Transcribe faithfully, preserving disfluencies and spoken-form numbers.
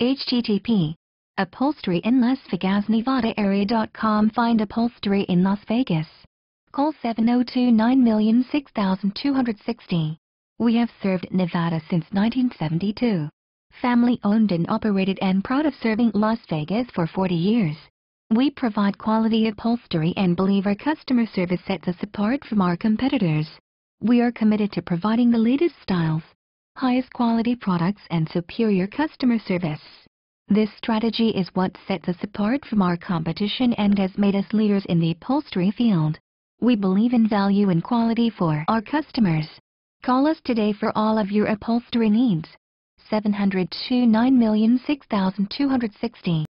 H T T P Upholstery in Las Vegas, Nevada area dot com. Find upholstery in Las Vegas. Call seven oh two, nine oh oh six, two six oh. We have served Nevada since nineteen seventy-two. Family owned and operated and proud of serving Las Vegas for forty years. We provide quality upholstery and believe our customer service sets us apart from our competitors. We are committed to providing the latest styles, highest quality products and superior customer service. This strategy is what sets us apart from our competition and has made us leaders in the upholstery field. We believe in value and quality for our customers. Call us today for all of your upholstery needs. seven oh two, nine oh oh six, two six oh.